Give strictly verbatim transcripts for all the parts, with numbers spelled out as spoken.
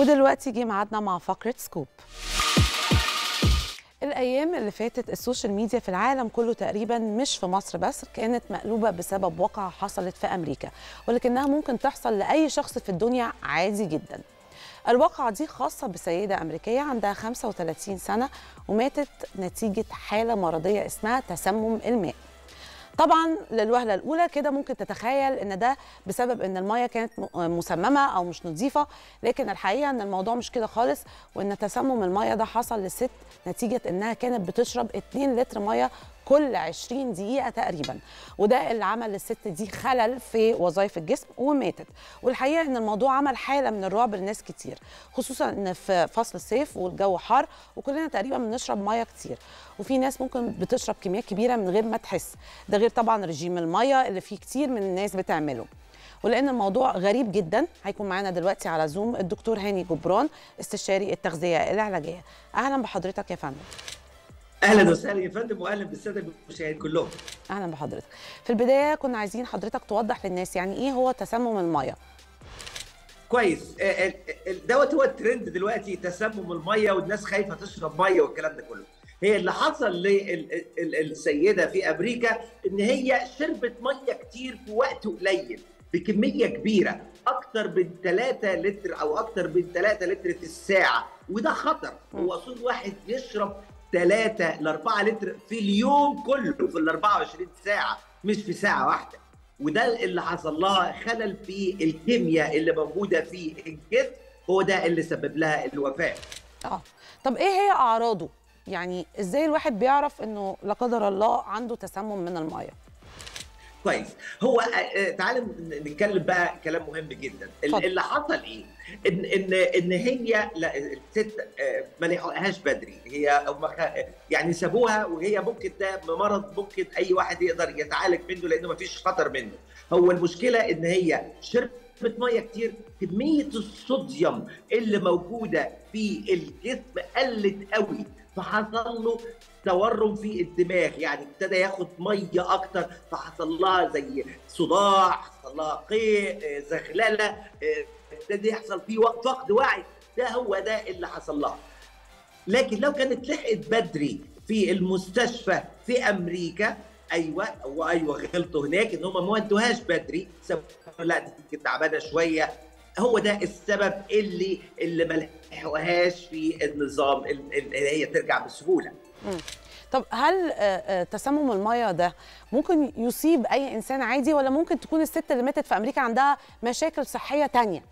ودلوقتي جه ميعادنا مع فقرة سكوب. الأيام اللي فاتت السوشيال ميديا في العالم كله تقريباً، مش في مصر بس، كانت مقلوبة بسبب واقعة حصلت في أمريكا، ولكنها ممكن تحصل لأي شخص في الدنيا عادي جداً. الواقعة دي خاصة بسيدة أمريكية عندها خمسة وثلاثين سنة وماتت نتيجة حالة مرضية اسمها تسمم الماء. طبعاً للوهلة الأولى كده ممكن تتخيل إن ده بسبب إن المية كانت مسممة أو مش نظيفة، لكن الحقيقة إن الموضوع مش كده خالص، وإن تسمم المية ده حصل لست نتيجة إنها كانت بتشرب اتنين لتر مية كل عشرين دقيقة تقريباً، وده اللي عمل للست دي خلل في وظائف الجسم وماتت. والحقيقة إن الموضوع عمل حالة من الرعب لناس كتير، خصوصاً إن في فصل الصيف والجو حار وكلنا تقريباً بنشرب مية كتير، وفي ناس ممكن بتشرب كميات كبيرة من غير ما تحس، ده غير طبعاً رجيم المية اللي فيه كتير من الناس بتعمله. ولأن الموضوع غريب جداً هيكون معانا دلوقتي على زوم الدكتور هاني جبران استشاري التغذية العلاجية. أهلاً بحضرتك يا فندم. اهلا وسهلا يا فندم، واهلا بالساده المشاهدين كلهم. اهلا بحضرتك. في البدايه كنا عايزين حضرتك توضح للناس يعني ايه هو تسمم الميه. كويس، دوت هو الترند دلوقتي، تسمم الميه والناس خايفه تشرب ميه والكلام ده كله. هي اللي حصل للسيده في امريكا ان هي شربت ميه كتير في وقت قليل بكميه كبيره، اكتر من ثلاثة لتر او اكتر من ثلاثة لتر في الساعه، وده خطر. هو اصول واحد يشرب ثلاثة ل أربعة لتر في اليوم كله، في ال أربعة وعشرين ساعة مش في ساعة واحدة، وده اللي حصل لها خلل في الكيمياء اللي موجودة في الجسم، هو ده اللي سبب لها الوفاة. اه طب ايه هي اعراضه؟ يعني ازاي الواحد بيعرف انه لا قدر الله عنده تسمم من المية؟ كويس، هو تعالى نتكلم بقى كلام مهم جدا. فضل. اللي حصل ايه؟ ان ان ان هي لا الست ما لحقهاش بدري، هي يعني سابوها، وهي ممكن ده مرض ممكن اي واحد يقدر يتعالج منه لانه ما فيش خطر منه. هو المشكله ان هي شربت ميه كتير، كميه الصوديوم اللي موجوده في الجسم قلت قوي، فحصل له تورم في الدماغ، يعني ابتدى ياخد ميه اكتر، فحصل لها زي صداع، حصل لها قيء، زغلله، ابتدى يحصل فيه فقد وعي. ده هو ده اللي حصل لها. لكن لو كانت لحقت بدري في المستشفى في امريكا، ايوه وايوه غلطوا هناك ان هم ما ودوهاش بدري، لا دي تعبانه شويه. هو ده السبب اللي اللي ما لحقوهاش في النظام اللي هي ترجع بسهوله. طب هل تسمم الميه ده ممكن يصيب اي انسان عادي، ولا ممكن تكون الست اللي ماتت في امريكا عندها مشاكل صحيه تانية؟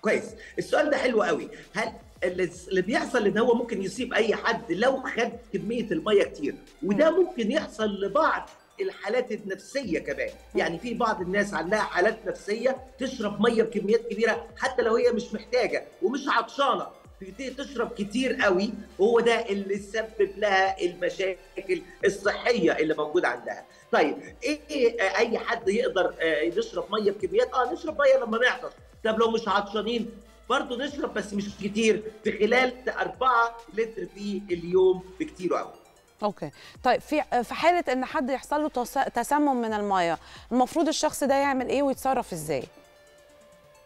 كويس، السؤال ده حلو قوي. هل اللي بيحصل ان هو ممكن يصيب اي حد لو خد كميه الميه كتير، وده ممكن يحصل لبعض الحالات النفسيه كمان، يعني في بعض الناس عندها حالات نفسيه تشرب ميه بكميات كبيره حتى لو هي مش محتاجه ومش عطشانه، بتبتدي تشرب كتير قوي، وهو ده اللي سبب لها المشاكل الصحيه اللي موجوده عندها. طيب ايه اي حد يقدر يشرب ميه بكميات؟ اه نشرب ميه لما نعطش. طب لو مش عطشانين برضه نشرب، بس مش كتير، في خلال أربعة لتر في اليوم بكتير قوي. اوكي طيب، في في حاله ان حد يحصل له تسمم من الميه، المفروض الشخص ده يعمل ايه ويتصرف ازاي؟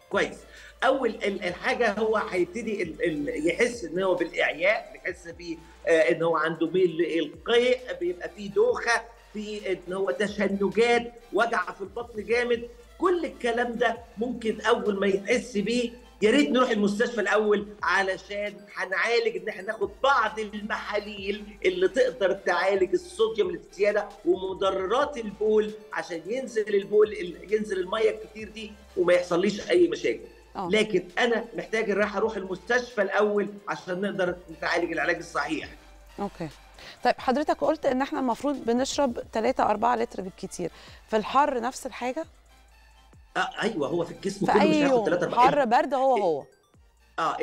كويس، اول الحاجه هو هيبتدي يحس ان هو بالاعياء، بيحس بيه ان هو عنده ميل للقيء، بيبقى فيه دوخه، في ان هو تشنجات، وجع في البطن جامد. كل الكلام ده ممكن اول ما يحس بيه يا ريت نروح المستشفى الاول، علشان هنعالج ان احنا ناخد بعض المحاليل اللي تقدر تعالج الصوديوم اللي في الزياده ومضررات البول، عشان ينزل البول ينزل الميه الكتير دي وما يحصليش اي مشاكل. أوه. لكن انا محتاج راح اروح المستشفى الاول عشان نقدر نتعالج العلاج الصحيح. اوكي طيب، حضرتك قلت ان احنا المفروض بنشرب ثلاثة أربعة لتر بالكتير، في الحر نفس الحاجه؟ آه ايوه، هو في الجسم كله مش هياخد ثلاثة أربعة، حر برد هو هو. اه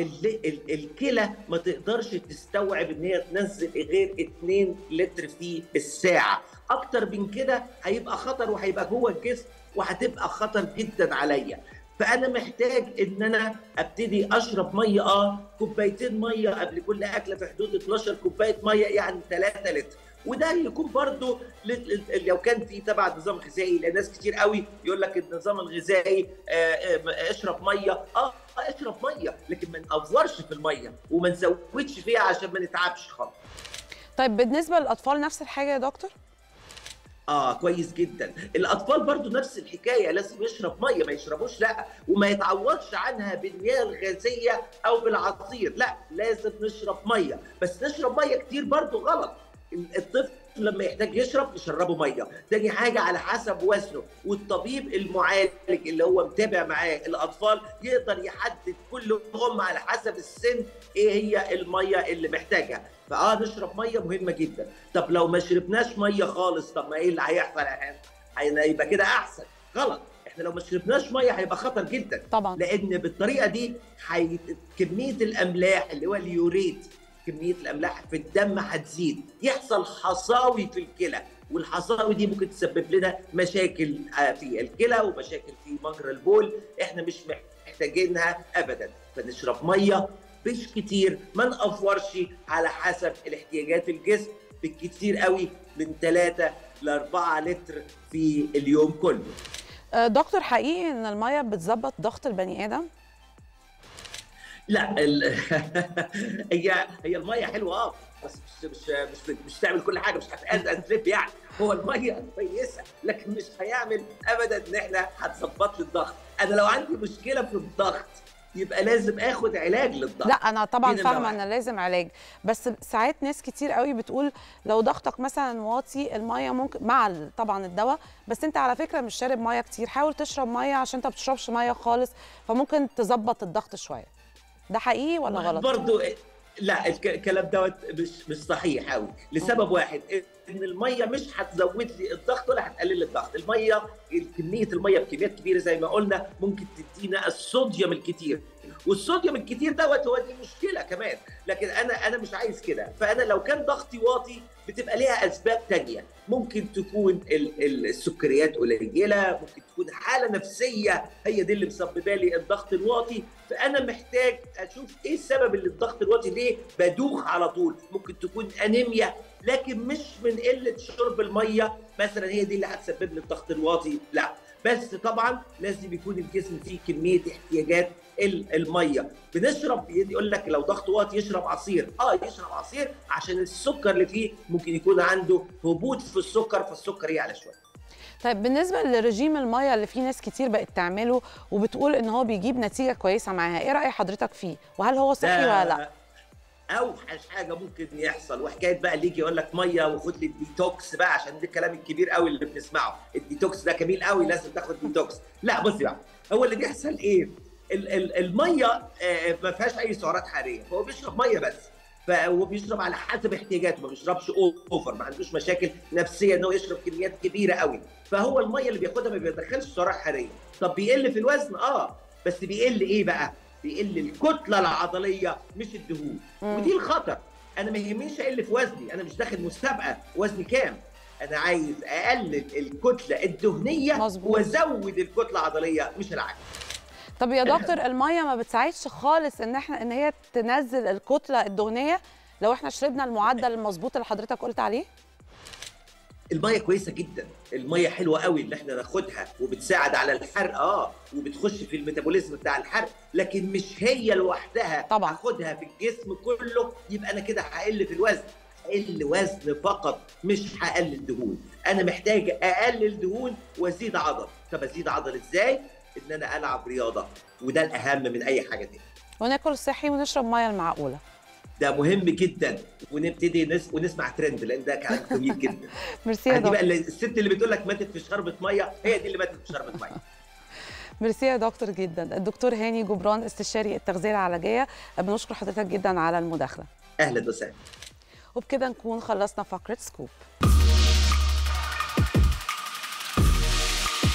الكلى ما تقدرش تستوعب ان هي تنزل غير اتنين لتر في الساعه، اكتر من كده هيبقى خطر وهيبقى جوه الجسم وهتبقى خطر جدا عليا. فانا محتاج ان انا ابتدي اشرب ميه، اه كوبايتين ميه قبل كل اكله، في حدود اتناشر كوبايه ميه، يعني ثلاثة لتر. وده يكون برضه لو كان في تبع نظام غذائي، لان ناس كتير قوي يقول لك النظام الغذائي اشرب ميه، اه اشرب ميه، لكن ما نأفورش في الميه وما نزودش فيها عشان ما نتعبش خالص. طيب بالنسبه للاطفال نفس الحاجه يا دكتور؟ اه كويس جدا. الاطفال برضو نفس الحكايه، لازم يشرب ميه، ما يشربوش لا، وما يتعوضش عنها بالمياه الغازيه او بالعصير، لا لازم نشرب ميه، بس نشرب ميه كتير برضو غلط. الطفل لما يحتاج يشرب يشربه ميه. تاني حاجه على حسب وزنه، والطبيب المعالج اللي هو متابع معاه الاطفال يقدر يحدد كلهم على حسب السن ايه هي الميه اللي محتاجها. فاه نشرب ميه مهمه جدا. طب لو ما شربناش ميه خالص، طب ما ايه اللي هيحصل يا يبقى كده احسن؟ غلط. احنا لو ما شربناش ميه هيبقى خطر جدا طبعا، لان بالطريقه دي حي... كميه الاملاح اللي هو اليوريت، كميه الاملاح في الدم هتزيد، يحصل حصاوي في الكلى، والحصاوي دي ممكن تسبب لنا مشاكل في الكلى ومشاكل في مجرى البول، احنا مش محتاجينها ابدا. فنشرب ميه مش كتير، ما نأفورش، على حسب الاحتياجات الجسم، بالكتير قوي من ثلاثة لأربعة لتر في اليوم كله. دكتور حقيقي ان الميه بتظبط ضغط البني ادم؟ لا ال... هي هي الميه حلوه اه بس مش مش مش, مش تعمل كل حاجه، مش هتقلب يعني. هو الميه كويسه لكن مش هيعمل ابدا ان احنا هتظبط لي الضغط. انا لو عندي مشكله في الضغط يبقى لازم اخد علاج للضغط. لا انا طبعا فاهمه ان لازم علاج، بس ساعات ناس كتير قوي بتقول لو ضغطك مثلا واطي الميه ممكن مع طبعا الدواء، بس انت على فكره مش شارب ميه كتير، حاول تشرب ميه عشان انت ما بتشربش ميه خالص، فممكن تظبط الضغط شويه. ده حقيقي ولا غلط؟ برضو لا، الكلام دوت مش مش صحيح قوي لسبب واحد، ان الميه مش هتزود لي الضغط ولا هتقلل الضغط. الميه كميه الميه بكميات كبيره زي ما قلنا ممكن تدينا الصوديوم الكتير، والصوديوم الكتير دوت هو دي مشكله كمان، لكن انا انا مش عايز كده. فانا لو كان ضغطي واطي بتبقى ليها اسباب ثانيه، ممكن تكون السكريات قليله، ممكن تكون حاله نفسيه هي دي اللي مسببه لي الضغط الواطي. فانا محتاج اشوف ايه السبب اللي الضغط الواطي ليه بدوخ على طول. ممكن تكون انيميا، لكن مش من قله شرب الميه مثلا هي دي اللي هتسبب لي الضغط الواطي، لا. بس طبعا لازم يكون الجسم فيه كميه احتياجات الميه. بنشرب، يقول لك لو ضغط واطي يشرب عصير، اه يشرب عصير عشان السكر اللي فيه ممكن يكون عنده هبوط في السكر، فالسكر يعلى شويه. طيب بالنسبه لرجيم الميه اللي فيه ناس كتير بقت تعمله وبتقول ان هو بيجيب نتيجه كويسه معاها، ايه راي حضرتك فيه؟ وهل هو صحي ولا لا؟ اوحش حاجه ممكن يحصل. وحكايه بقى اللي يجي يقول لك ميه وخد لي الديتوكس بقى، عشان ده الكلام الكبير قوي اللي بنسمعه، الديتوكس ده جميل قوي لازم تاخد ديتوكس. لا بصي بقى، هو اللي بيحصل ايه؟ الميه ما فيهاش اي سعرات حراريه، فهو بيشرب ميه بس، فهو بيشرب على حسب احتياجاته، ما بيشربش اوفر، ما عندوش مشاكل نفسيه ان هو يشرب كميات كبيره قوي، فهو الميه اللي بياخدها ما بيدخلش سعرات حراريه. طب بيقل في الوزن؟ اه بس بيقل ايه بقى؟ بيقل الكتله العضليه مش الدهون، ودي الخطر. انا ما يهمنيش اقل في وزني، انا مش داخل مسابقه وزني كام، انا عايز اقلل الكتله الدهنيه وازود الكتله العضليه مش العكس. طب يا دكتور الميه ما بتساعدش خالص ان احنا ان هي تنزل الكتله الدهنيه لو احنا شربنا المعدل المظبوط اللي حضرتك قلت عليه؟ الميه كويسه جدا، الميه حلوه قوي اللي احنا ناخدها وبتساعد على الحرق اه وبتخش في الميتابوليزم بتاع الحرق، لكن مش هي لوحدها طبعا. هاخدها في الجسم كله يبقى انا كده هقل في الوزن، هقل وزن فقط مش هقلل دهون. انا محتاج اقلل دهون وازيد عضل. طب ازيد عضل ازاي؟ ان انا العب رياضه، وده الاهم من اي حاجه تاني، وناكل صحي ونشرب ميه المعقوله، ده مهم جدا، ونبتدي نس... ونسمع ترند لان ده كلام جميل جدا. ميرسي يا دكتور. الست اللي بتقول لك ماتت في شربة ميه هي دي اللي ماتت في شربة ميه. ميرسي يا دكتور جدا. الدكتور هاني جبران استشاري التغذيه العلاجيه، بنشكر حضرتك جدا على المداخله. اهلا وسهلا. وبكده نكون خلصنا فقره سكوب.